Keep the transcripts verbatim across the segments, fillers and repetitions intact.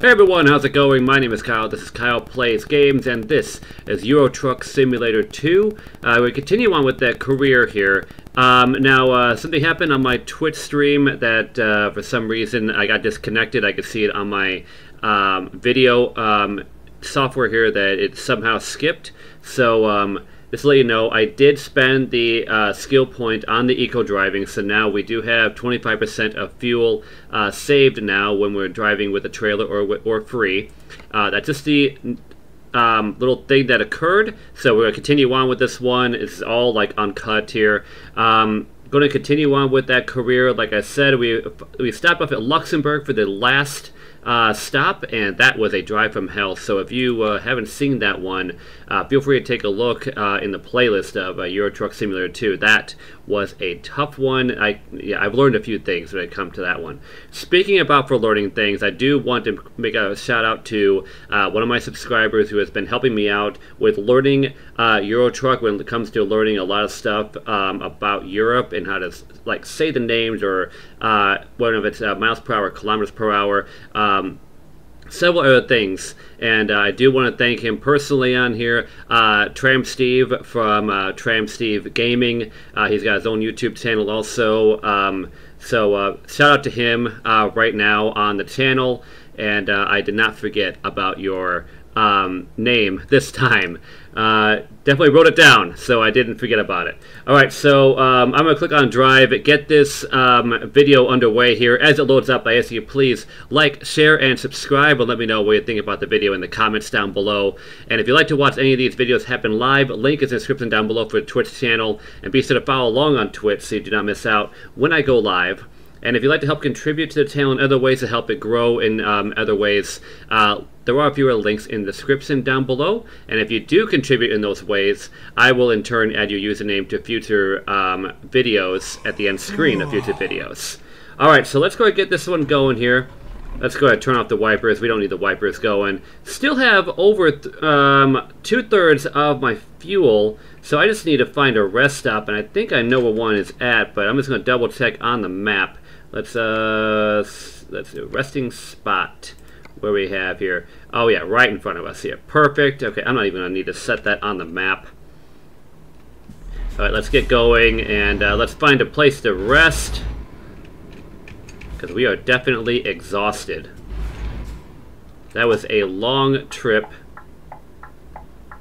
Hey everyone, how's it going? My name is Kyle, this is Kyle Plays Games, and this is Euro Truck Simulator two. Uh, we continue on with that career here. Um, now, uh, something happened on my Twitch stream that, uh, for some reason, I got disconnected. I could see it on my um, video um, software here that it somehow skipped. So, um, just to let you know, I did spend the uh, skill point on the eco-driving, so now we do have twenty-five percent of fuel uh, saved now when we're driving with a trailer or, or free. Uh, that's just the um, little thing that occurred, so we're going to continue on with this one. It's all like uncut here. Um, going to continue on with that career. Like I said, we, we stopped off at Luxembourg for the last Uh, stop, and that was a drive from hell. So if you uh, haven't seen that one, uh, feel free to take a look uh, in the playlist of uh, Euro Truck Simulator two. That was a tough one. I, yeah, I've learned a few things when it comes to that one. Speaking about for learning things, I do want to make a shout out to uh, one of my subscribers who has been helping me out with learning uh, Euro Truck when it comes to learning a lot of stuff um, about Europe and how to like say the names or uh, one of its uh, miles per hour, kilometers per hour. Um, Um, several other things, and uh, I do want to thank him personally on here. uh, Tram Steve from uh, Tram Steve Gaming, uh, he's got his own YouTube channel also, um, so uh, shout out to him uh, right now on the channel. And uh, I did not forget about your um, name this time. Uh, definitely wrote it down, so I didn't forget about it. Alright, so um, I'm going to click on Drive, get this um, video underway here. As it loads up, I ask you please like, share, and subscribe, and let me know what you think about the video in the comments down below. And if you'd like to watch any of these videos happen live, link is in the description down below for the Twitch channel. And be sure to follow along on Twitch so you do not miss out when I go live. And if you'd like to help contribute to the channel in other ways to help it grow in um, other ways, uh, there are viewer links in the description down below. And if you do contribute in those ways, I will in turn add your username to future um, videos at the end screen of future videos. All right, so let's go ahead and get this one going here. Let's go ahead and turn off the wipers. We don't need the wipers going. Still have over th um, two-thirds of my fuel, so I just need to find a rest stop. And I think I know where one is at, but I'm just going to double-check on the map. Let's uh, let's do a resting spot. What do we have here? Oh yeah, right in front of us here. Perfect. Okay, I'm not even gonna need to set that on the map. All right, let's get going and uh, let's find a place to rest because we are definitely exhausted. That was a long trip.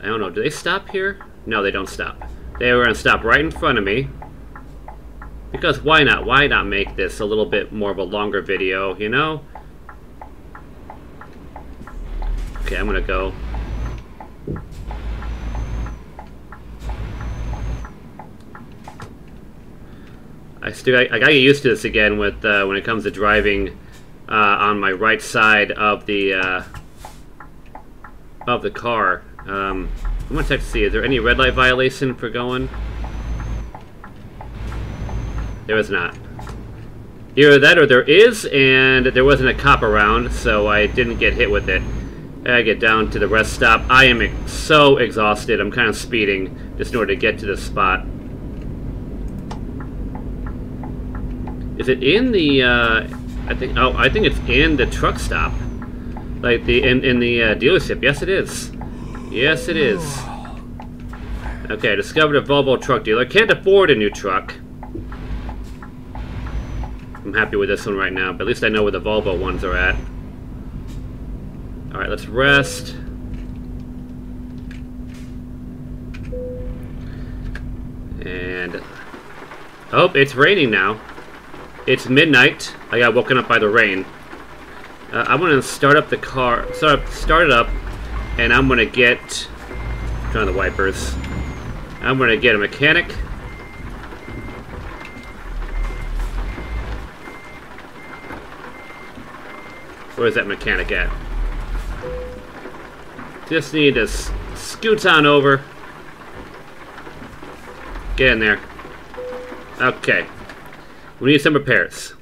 I don't know. Do they stop here? No, they don't stop. They were gonna stop right in front of me. Because why not? Why not make this a little bit more of a longer video, you know? Okay, I'm gonna go. I still, I, I gotta get used to this again with uh, when it comes to driving uh, on my right side of the uh, of the car. Um, I'm gonna check to see is there any red light violation for going. There was not. Either that or there is, and there wasn't a cop around, so I didn't get hit with it. I get down to the rest stop. I am ex so exhausted. I'm kind of speeding just in order to get to this spot. Is it in the? Uh, I think. Oh, I think it's in the truck stop, like the in in the uh, dealership. Yes, it is. Yes, it is. Okay, I discovered a Volvo truck dealer. Can't afford a new truck. I'm happy with this one right now, but at least I know where the Volvo ones are at. Alright, let's rest. And... oh, it's raining now. It's midnight. I got woken up by the rain. Uh, I'm gonna start up the car, start, up, start it up, and I'm gonna get... turn on the wipers. I'm gonna get a mechanic. Where's that mechanic at? Just need to scoot on over. Get in there. Okay. We need some repairs.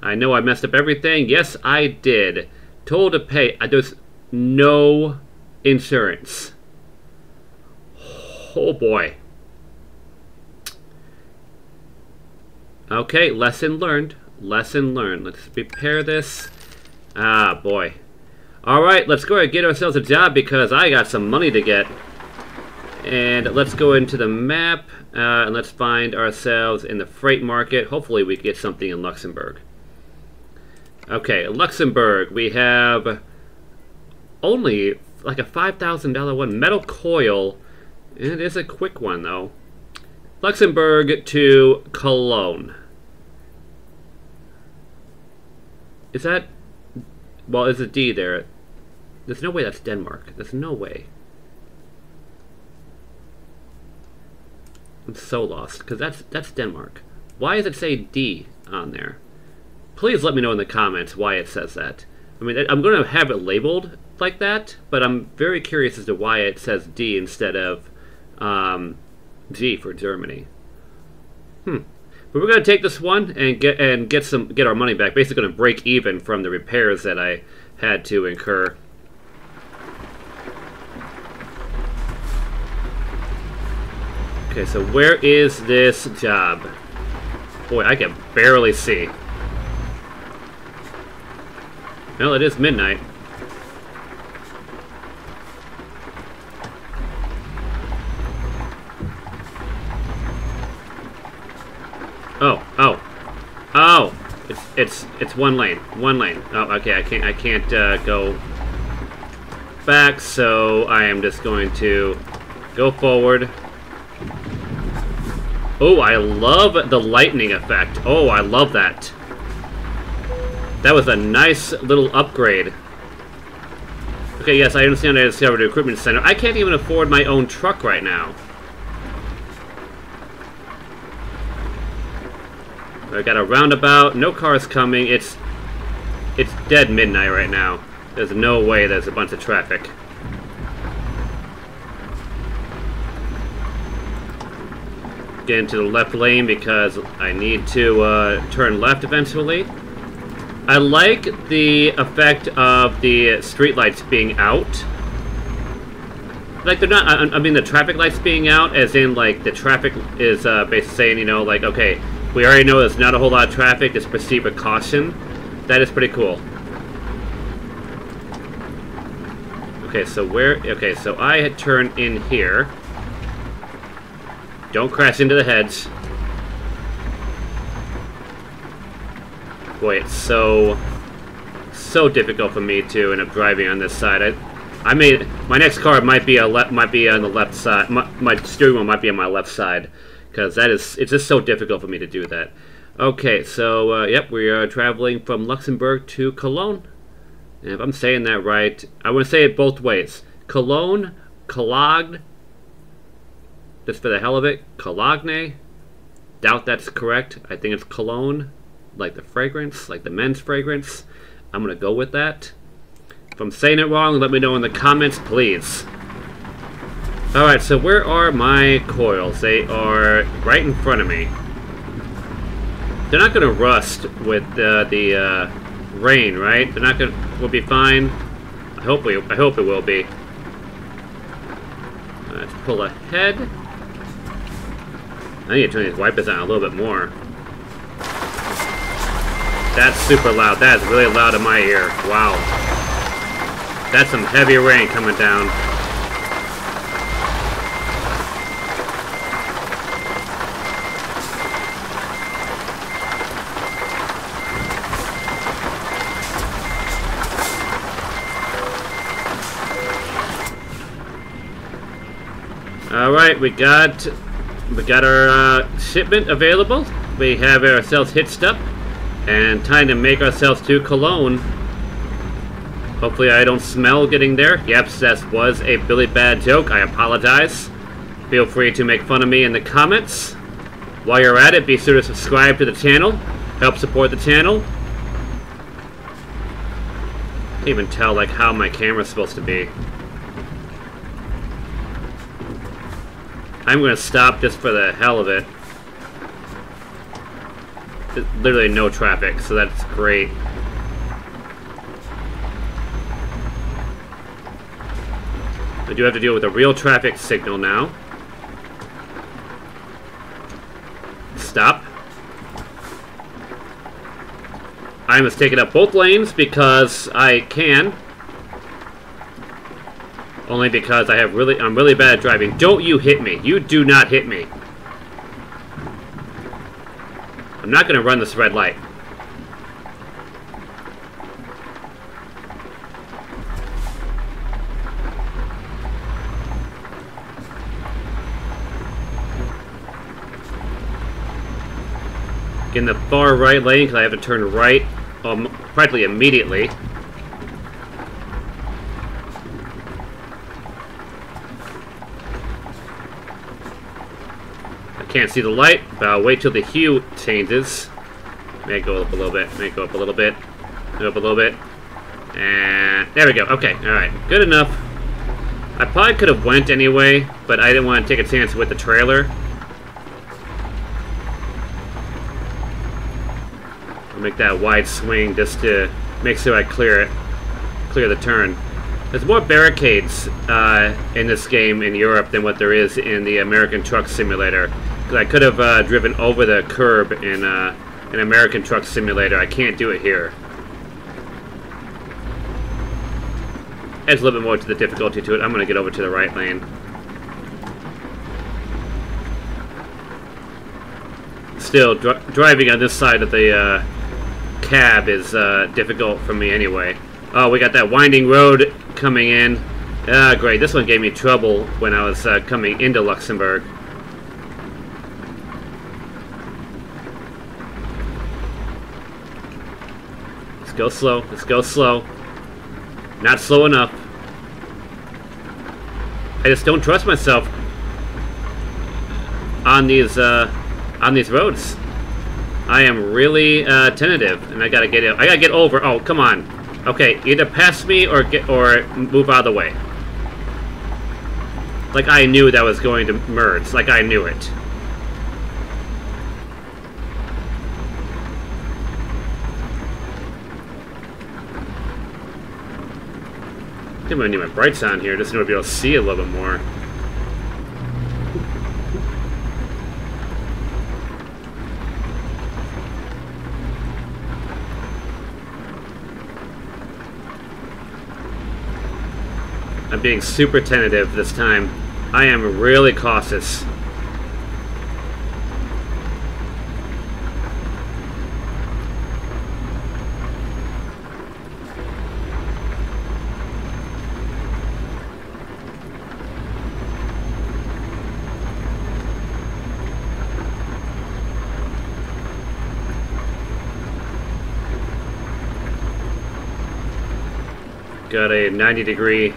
I know I messed up everything. Yes, I did. Told to pay. I, there's no insurance. Oh boy. Okay, lesson learned. Lesson learned. Let's repair this. Ah, boy. Alright, let's go and get ourselves a job because I got some money to get. And let's go into the map uh, and let's find ourselves in the freight market. Hopefully we get something in Luxembourg. Okay, Luxembourg, we have only like a five thousand dollar one. Metal coil. It is a quick one though. Luxembourg to Cologne. Is that... well, there's a D there. There's no way that's Denmark. There's no way. I'm so lost, because that's, that's Denmark. Why does it say D on there? Please let me know in the comments why it says that. I mean, I'm going to have it labeled like that, but I'm very curious as to why it says D instead of um, G for Germany. Hmm. But we're going to take this one and get and get some get our money back. Basically going to break even from the repairs that I had to incur. Okay, so where is this job? Boy, I can barely see. Well, it is midnight. Oh, oh, oh! It's it's it's one lane, one lane. Oh, okay. I can't I can't uh, go back, so I am just going to go forward. Oh, I love the lightning effect. Oh, I love that. That was a nice little upgrade. Okay, yes, I understand. I discovered a equipment center. I can't even afford my own truck right now. I got a roundabout, no cars coming, it's it's dead midnight right now. There's no way there's a bunch of traffic. Get into the left lane because I need to uh, turn left eventually. I like the effect of the street lights being out. Like, they're not, I, I mean the traffic lights being out, as in like the traffic is uh, basically saying, you know, like, okay, we already know there's not a whole lot of traffic, just proceed with caution. That is pretty cool. Okay, so where, okay, so I had turned in here. Don't crash into the hedge. Boy, it's so, so difficult for me to end up driving on this side. I, I mean, my next car might be a left, might be on the left side. My, my steering wheel might be on my left side. Because that is, it's just so difficult for me to do that. Okay, so, uh, yep, we are traveling from Luxembourg to Cologne. And if I'm saying that right, I want to say it both ways. Cologne, Cologne, just for the hell of it, Cologne. Doubt that's correct. I think it's Cologne, like the fragrance, like the men's fragrance. I'm going to go with that. If I'm saying it wrong, let me know in the comments, please. Alright, so where are my coils? They are right in front of me. They're not going to rust with uh, the uh, rain, right? They're not going to... we'll be fine. I hope, we, I hope it will be. Let's pull ahead. I need to turn these wipers on a little bit more. That's super loud. That is really loud in my ear. Wow. That's some heavy rain coming down. Alright, we got we got our uh, shipment available. We have ourselves hitched up and time to make ourselves to Cologne. Hopefully I don't smell getting there. Yep, that was a really bad joke. I apologize. Feel free to make fun of me in the comments. While you're at it, be sure to subscribe to the channel. Help support the channel. Can't even tell like how my camera's supposed to be. I'm gonna stop just for the hell of it. There's literally no traffic, so that's great. I do have to deal with a real traffic signal now. Stop. I must take it up both lanes because I can. Only because I have really, I'm really bad at driving. Don't you hit me. You do not hit me. I'm not going to run this red light. In the far right lane, because I have to turn right um, practically immediately. Can't see the light, but I'll wait till the hue changes. May go up a little bit, may go up a little bit, go up a little bit, and there we go. Okay, all right, good enough. I probably could have went anyway, but I didn't want to take a chance with the trailer. I'll make that wide swing just to make sure I clear it, clear the turn. There's more barricades uh, in this game in Europe than what there is in the American Truck Simulator. I could have uh, driven over the curb in uh, an American Truck Simulator. I can't do it here. Adds a little bit more to the difficulty to it. I'm going to get over to the right lane. Still, dri driving on this side of the uh, cab is uh, difficult for me anyway. Oh, we got that winding road coming in. Ah, great. This one gave me trouble when I was uh, coming into Luxembourg. Go slow. Let's go slow. Not slow enough. I just don't trust myself on these uh, on these roads. I am really uh, tentative, and I gotta get I gotta get over. Oh, come on. Okay, either pass me or get or move out of the way. Like I knew that was going to merge. Like I knew it. I think I'm gonna need my brights on here just to be able to see a little bit more. I'm being super tentative this time. I am really cautious. Got a ninety degree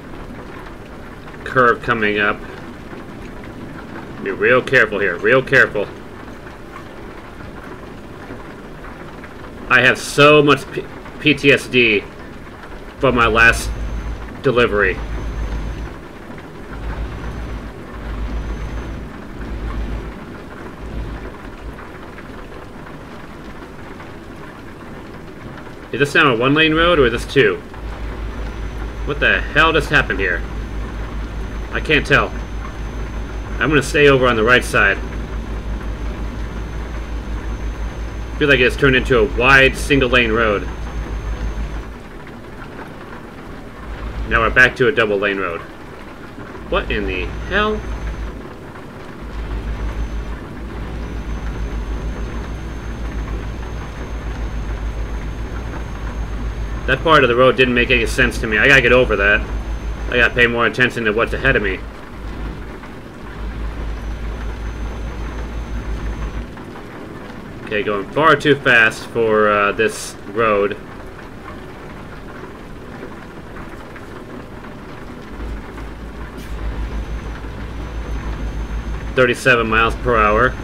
curve coming up. Be real careful here, real careful. I have so much P PTSD from my last delivery. Is this now a one lane road or is this two? What the hell just happened here? I can't tell. I'm gonna stay over on the right side. I feel like it's turned into a wide single lane road. Now we're back to a double lane road. What in the hell? That part of the road didn't make any sense to me. I gotta get over that. I gotta pay more attention to what's ahead of me. Okay, going far too fast for uh, this road. thirty-seven miles per hour.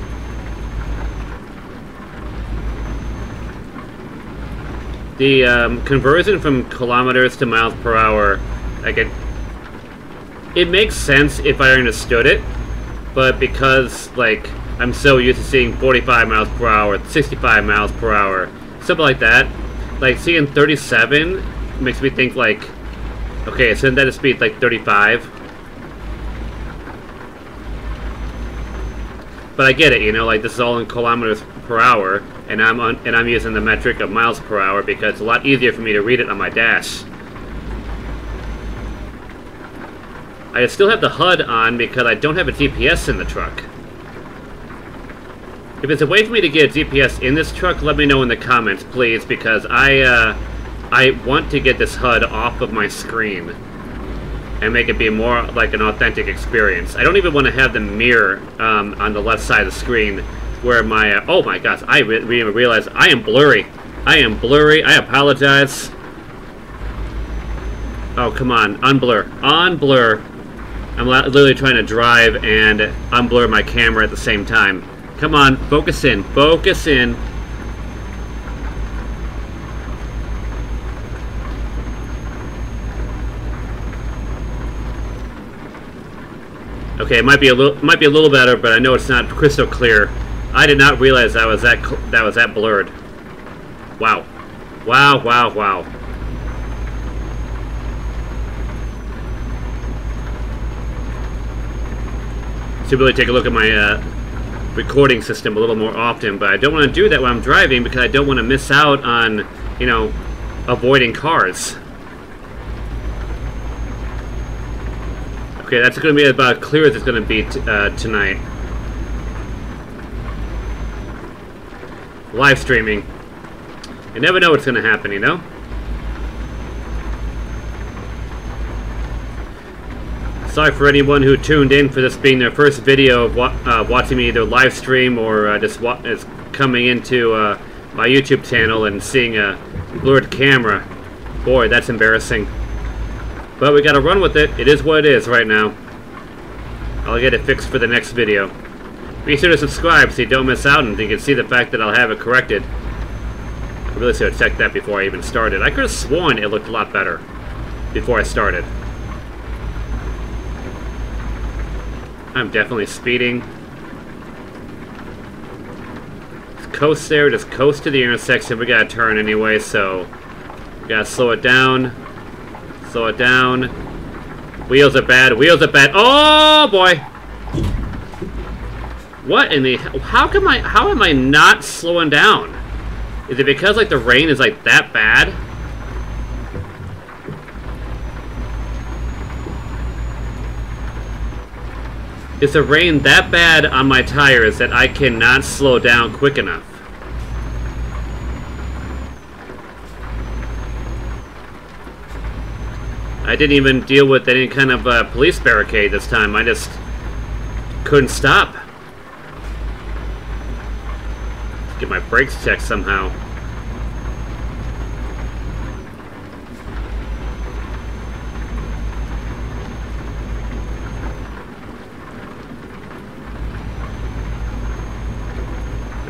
The um, conversion from kilometers to miles per hour, like it, it makes sense if I understood it, but because like I'm so used to seeing forty-five miles per hour, sixty-five miles per hour, something like that, like seeing thirty-seven makes me think like, okay, so that is speed like thirty-five. But I get it, you know, like this is all in kilometers per hour. And I'm on, and I'm using the metric of miles per hour because it's a lot easier for me to read it on my dash. I still have the H U D on because I don't have a G P S in the truck. If there's a way for me to get a G P S in this truck, let me know in the comments, please, because I, uh, I want to get this H U D off of my screen and make it be more like an authentic experience. I don't even want to have the mirror um, on the left side of the screen where my... Uh, oh my gosh, I didn't re even realize I am blurry. I am blurry. I apologize. Oh, come on. Unblur. Unblur. I'm literally trying to drive and unblur my camera at the same time. Come on. Focus in. Focus in. Okay, it might be a little, might be a little better, but I know it's not crystal clear. I did not realize that was that cl that was that blurred. Wow, wow, wow, wow. Should really take a look at my uh, recording system a little more often, but I don't want to do that when I'm driving because I don't want to miss out on, you know, avoiding cars. Okay, that's going to be about as clear as it's going to be t uh, tonight. Live streaming. You never know what's going to happen, you know? Sorry for anyone who tuned in for this being their first video of wa uh, watching me either live stream or uh, just wa is coming into uh, my YouTube channel and seeing a blurred camera. Boy, that's embarrassing. But we gotta run with it. It is what it is right now. I'll get it fixed for the next video. Be sure to subscribe so you don't miss out and you can see the fact that I'll have it corrected. I really should have checked that before I even started. I could have sworn it looked a lot better before I started. I'm definitely speeding. Just coast there, just coast to the intersection. We gotta turn anyway, so we gotta slow it down. Slow it down. Wheels are bad. Wheels are bad. Oh boy! What in the? How come I? How am I not slowing down? Is it because like the rain is like that bad? Is the rain that bad on my tires that I cannot slow down quick enough? I didn't even deal with any kind of uh, police barricade this time. I just couldn't stop. Get my brakes checked somehow.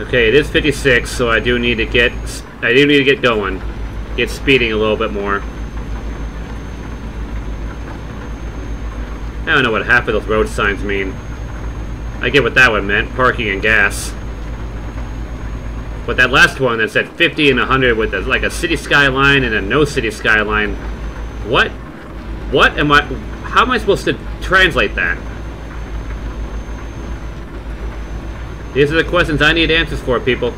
Okay, it is fifty-six, so I do need to get I do need to get going. Get speeding a little bit more. I don't know what half of those road signs mean. I get what that one meant, parking and gas. But that last one that said fifty and one hundred with a, like a city skyline and a no city skyline, what? What am I, how am I supposed to translate that? These are the questions I need answers for, people.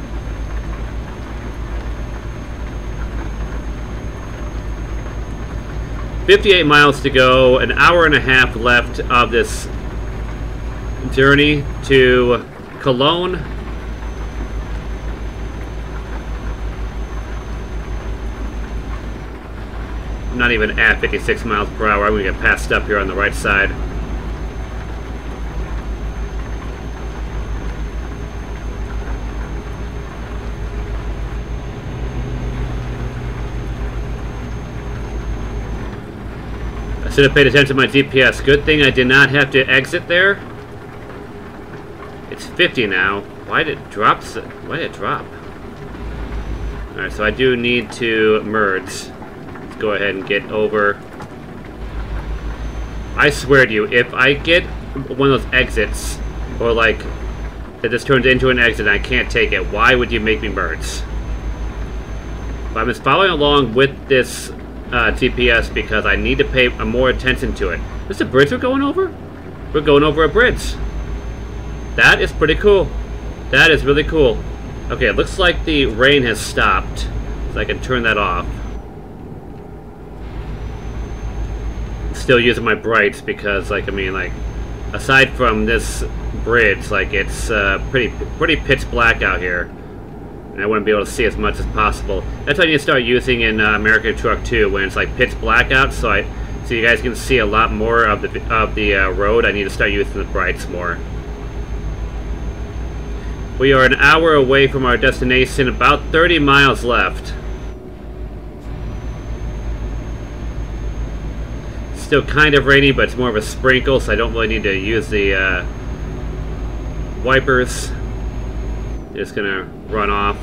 fifty-eight miles to go, an hour and a half left of this journey to Cologne. I'm not even at fifty-six miles per hour. I'm going to get passed up here on the right side. Should have paid attention to my G P S. Good thing I did not have to exit there. It's fifty now. Why did it drop? Why did it drop? Alright, so I do need to merge. Let's go ahead and get over. I swear to you, if I get one of those exits, or like, that this turns into an exit and I can't take it, why would you make me merge? But I'm just following along with this Uh, G P S because I need to pay more attention to it. Is this a bridge we're going over? We're going over a bridge. That is pretty cool. That is really cool. Okay, it looks like the rain has stopped, so I can turn that off. still using my brights because, like, I mean, like, aside from this bridge, like, it's uh, pretty pretty pitch black out here. And I wouldn't be able to see as much as possible. That's why you need to start using in uh, American Truck two, when it's, like, pitch black out, so I, so you guys can see a lot more of the, of the uh, road. I need to start using the brights more. We are an hour away from our destination, about thirty miles left. Still kind of rainy, but it's more of a sprinkle, so I don't really need to use the uh, wipers. Just gonna run off.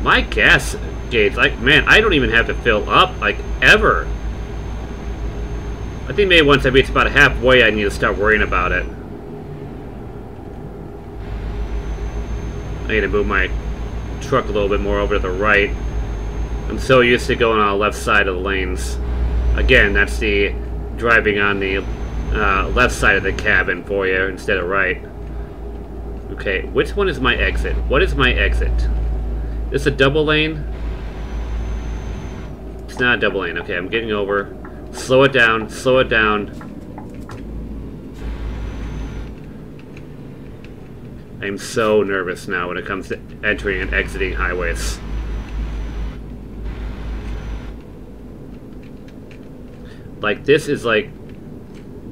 My gas gauge, like, man, I don't even have to fill up, like, ever. I think maybe once I reach about halfway, I need to start worrying about it. I need to move my truck a little bit more over to the right. I'm so used to going on the left side of the lanes. Again, that's the driving on the uh, left side of the cabin for you instead of right. Okay, which one is my exit? What is my exit? Is this a double lane? It's not a double lane. Okay, I'm getting over. Slow it down, slow it down. I'm so nervous now when it comes to entering and exiting highways. Like, this is, like,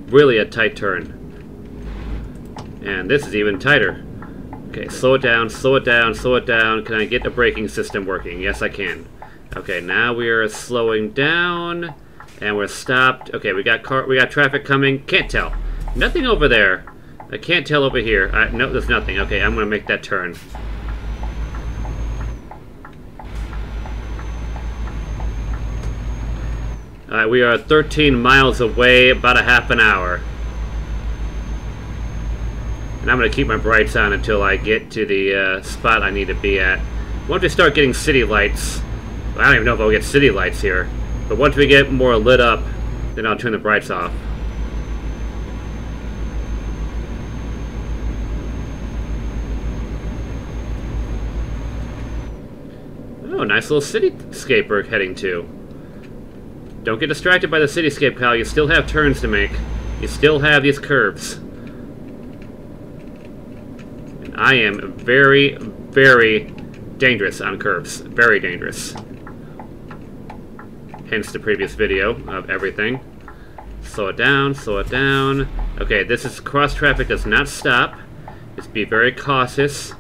really a tight turn. And this is even tighter. Okay, slow it down, slow it down, slow it down. Can I get the braking system working? Yes, I can. Okay, now we are slowing down, and we're stopped. Okay, we got car, we got traffic coming. Can't tell. Nothing over there. I can't tell over here. I, no, there's nothing. Okay, I'm gonna make that turn. Alright, we are thirteen miles away, about a half an hour. And I'm gonna keep my brights on until I get to the uh, spot I need to be at. Once we start getting city lights, I don't even know if I'll get city lights here, but once we get more lit up, then I'll turn the brights off. Oh, nice little cityscape we're heading to. Don't get distracted by the cityscape, Kyle. You still have turns to make. You still have these curves. And I am very, very dangerous on curves. Very dangerous. Hence the previous video of everything. Slow it down, slow it down. Okay, this is cross traffic does not stop. Just be very cautious.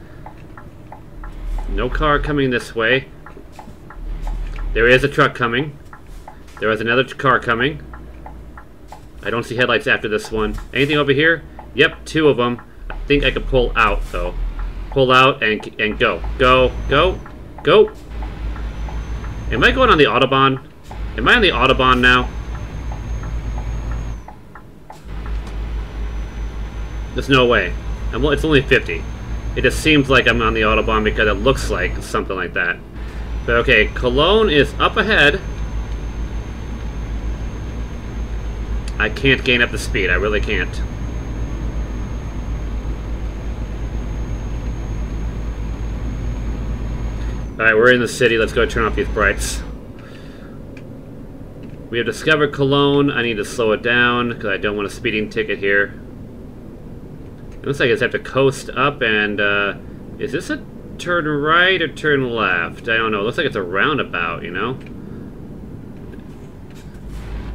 No car coming this way. There is a truck coming. There is another car coming. I don't see headlights after this one. Anything over here? Yep, two of them. I think I can pull out, though. Pull out and and go. Go, go, go. Am I going on the Autobahn? Am I on the Autobahn now? There's no way. I'm, it's only fifty. It just seems like I'm on the Autobahn because it looks like something like that. But okay, Cologne is up ahead. I can't gain up the speed, I really can't. Alright, we're in the city, let's go turn off these brights. We have discovered Cologne, I need to slow it down because I don't want a speeding ticket here. It looks like I just have to coast up and, uh, is this a turn right or turn left? I don't know, it looks like it's a roundabout, you know?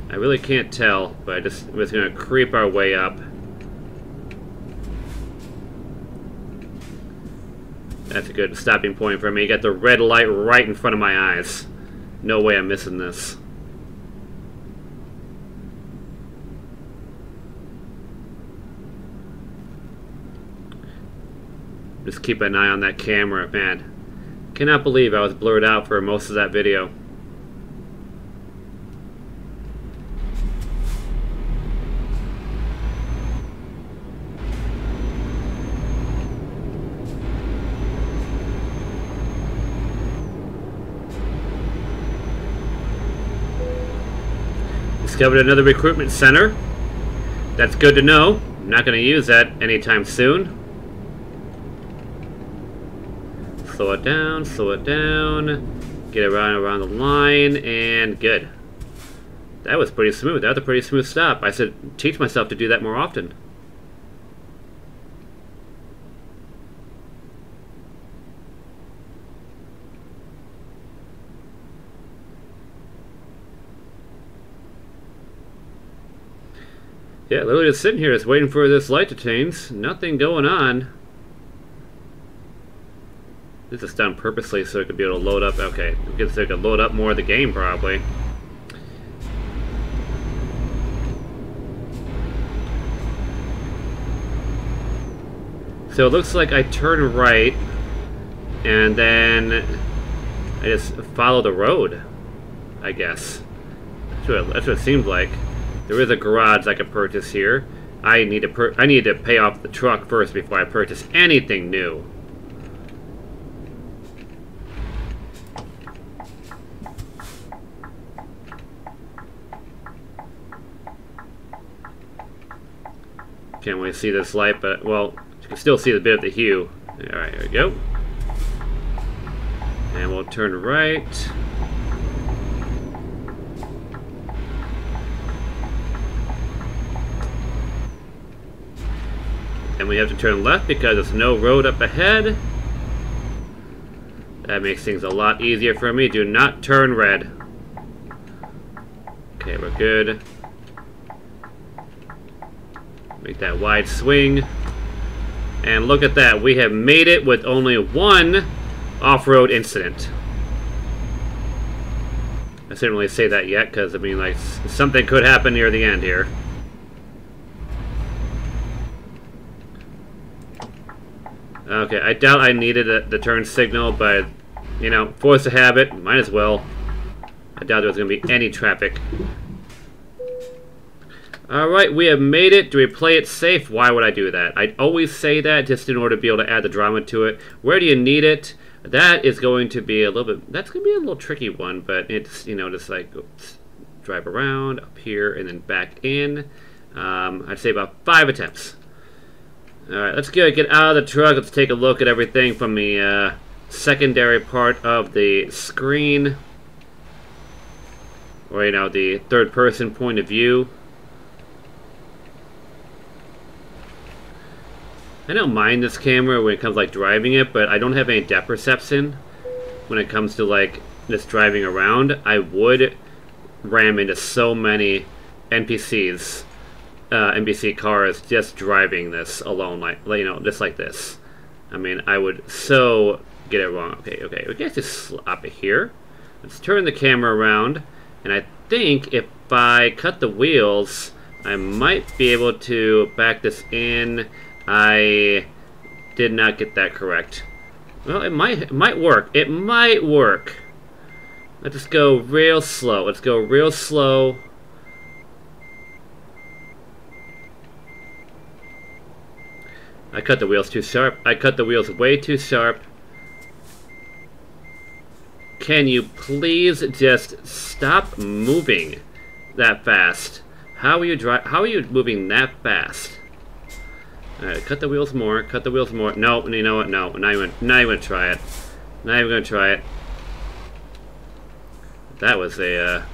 I really can't tell, but I just, we're just gonna creep our way up. That's a good stopping point for me. You got the red light right in front of my eyes. No way I'm missing this. Just keep an eye on that camera, man. Cannot believe I was blurred out for most of that video. Discovered another recruitment center. That's good to know. I'm not going to use that anytime soon. Slow it down, slow it down. get it around, around the line, and good. That was pretty smooth. That was a pretty smooth stop. I should teach myself to do that more often. Yeah, literally just sitting here just waiting for this light to change. Nothing going on. This is done purposely so it could be able to load up. Okay, because it could load up more of the game probably. So it looks like I turn right and then I just follow the road, I guess. That's what it, that's what it seemed like. There is a garage I could purchase here. I need to per I need to pay off the truck first before I purchase anything new. Can't really see this light, but well, you can still see the bit of the hue. All right, here we go. And we'll turn right. And we have to turn left because there's no road up ahead. That makes things a lot easier for me. Do not turn red. Okay, we're good. Make that wide swing. And look at that. We have made it with only one off-road incident. I shouldn't really say that yet because, I mean, like, something could happen near the end here. Okay, I doubt I needed a, the turn signal, but, you know, forced to have it, might as well. I doubt there was going to be any traffic. Alright, we have made it. Do we play it safe? Why would I do that? I always say that just in order to be able to add the drama to it. Where do you need it? That is going to be a little bit, that's going to be a little tricky one, but it's, you know, just like, oops, drive around, up here, and then back in. Um, I'd say about five attempts. Alright, let's get, get out of the truck. Let's take a look at everything from the uh, secondary part of the screen. Or, you know, the third-person point of view. I don't mind this camera when it comes to, like, driving it, but I don't have any depth perception when it comes to, like, just driving around. I would ram into so many N P Cs. Uh, N P C cars just driving this alone, like, you know, just like this. I mean, I would so get it wrong. Okay, okay, we can just slap it here. Let's turn the camera around, and I think if I cut the wheels, I might be able to back this in. I did not get that correct. Well, it might, it might work. It might work. Let's just go real slow. Let's go real slow. I cut the wheels too sharp. I cut the wheels way too sharp. Can you please just stop moving that fast? How are you dri- How are you moving that fast? All right, cut the wheels more. Cut the wheels more. No, you know what? No, not even. Not even gonna try it. Not even gonna try it. That was a uh,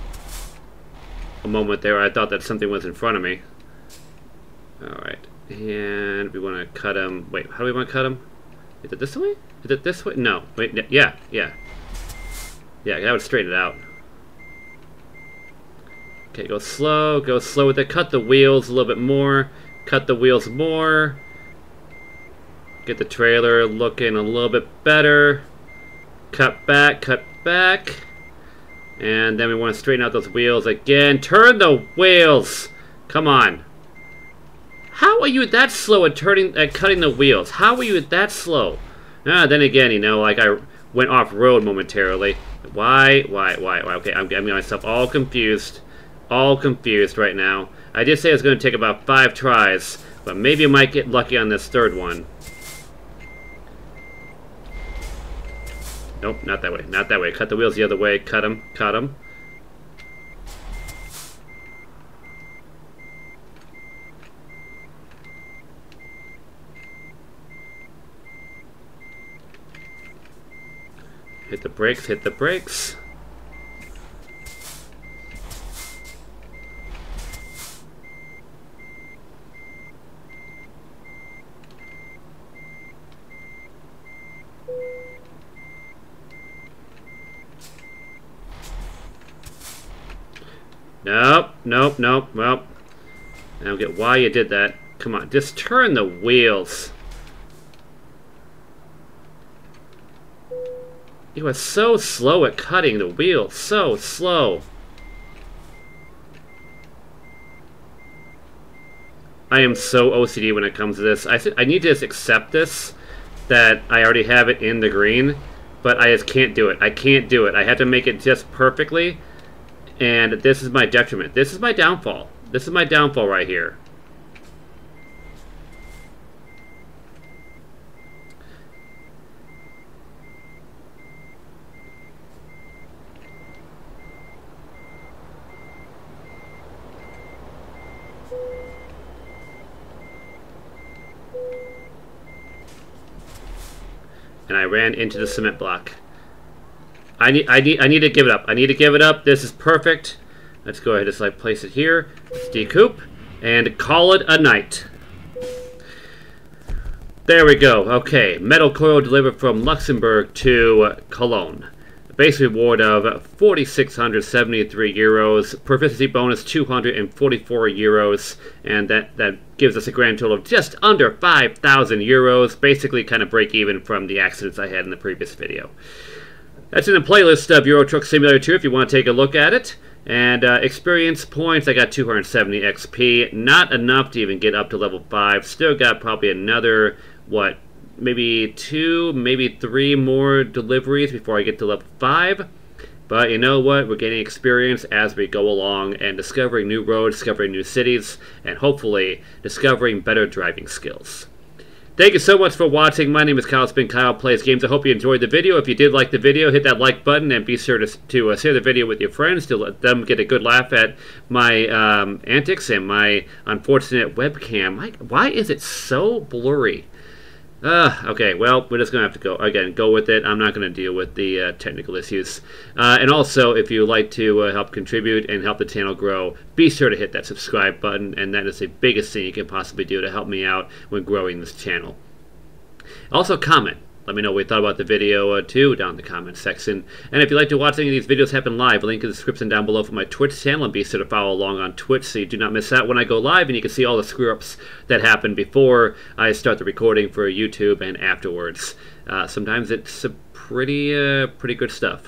a moment there. Where I thought that something was in front of me. All right. And we want to cut him. Wait, how do we want to cut him? Is it this way? Is it this way? No. Wait, yeah, yeah. Yeah, that would straighten it out. Okay, go slow. Go slow with it. Cut the wheels a little bit more. Cut the wheels more. Get the trailer looking a little bit better. Cut back, cut back. And then we want to straighten out those wheels again. Turn the wheels! Come on. How are you that slow at turning, at cutting the wheels? How are you that slow? Ah, then again, you know, like I went off road momentarily. Why, why, why, why? Okay, I'm getting myself all confused, all confused right now. I did say it was going to take about five tries, but maybe I might get lucky on this third one. Nope, not that way, not that way. Cut the wheels the other way. Cut them, cut them. Hit the brakes, hit the brakes. Nope, nope, nope, nope. I don't get why you did that. Come on, just turn the wheels. You are so slow at cutting the wheel. So slow. I am so O C D when it comes to this. I, th I need to just accept this, that I already have it in the green, but I just can't do it. I can't do it. I have to make it just perfectly, and this is my detriment. This is my downfall. This is my downfall right here. And I ran into the cement block. I need, I need, I need to give it up. I need to give it up. This is perfect. Let's go ahead and just like place it here. Let's decoupe and call it a night. There we go. Okay, metal coil delivered from Luxembourg to Cologne. Base reward of four thousand six hundred seventy-three euros. Proficiency bonus two hundred forty-four euros, and that that gives us a grand total of just under five thousand euros. Basically, kind of break even from the accidents I had in the previous video. That's in the playlist of Euro Truck Simulator two if you want to take a look at it. And uh, experience points, I got two hundred seventy X P. Not enough to even get up to level five. Still got probably another, what, maybe two, maybe three more deliveries before I get to level five. But you know what? We're getting experience as we go along and discovering new roads, discovering new cities, and hopefully discovering better driving skills. Thank you so much for watching. My name is Kyle. It's been Kyle Plays Games. I hope you enjoyed the video. If you did like the video, hit that like button and be sure to, to uh, share the video with your friends to let them get a good laugh at my um, antics and my unfortunate webcam. My, why is it so blurry? Uh, okay, well, we're just going to have to go, again, go with it. I'm not going to deal with the uh, technical issues. Uh, and also, if you'd like to uh, help contribute and help the channel grow, be sure to hit that subscribe button, and that is the biggest thing you can possibly do to help me out when growing this channel. Also, comment. Let me know what you thought about the video, uh, too, down in the comments section. And if you'd like to watch any of these videos happen live, a link in the description down below for my Twitch channel. And be sure to follow along on Twitch so you do not miss out when I go live. And you can see all the screw-ups that happen before I start the recording for YouTube and afterwards. Uh, sometimes it's a pretty, uh, pretty good stuff.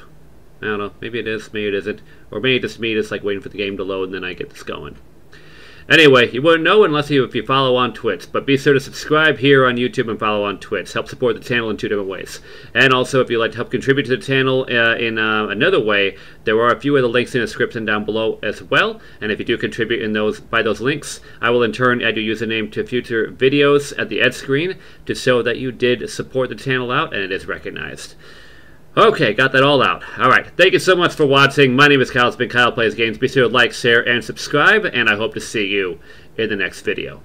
I don't know. Maybe it is. Maybe it isn't. Or maybe just me just like waiting for the game to load and then I get this going. Anyway, you wouldn't know unless you if you follow on Twitch, but be sure to subscribe here on YouTube and follow on Twitch. Help support the channel in two different ways. And also, if you'd like to help contribute to the channel uh, in uh, another way, there are a few other links in the description down below as well. And if you do contribute in those by those links, I will in turn add your username to future videos at the end screen to show that you did support the channel out and it is recognized. Okay, got that all out. All right, thank you so much for watching. My name is Kyle. It's been Kyle Plays Games. Be sure to like, share, and subscribe, and I hope to see you in the next video.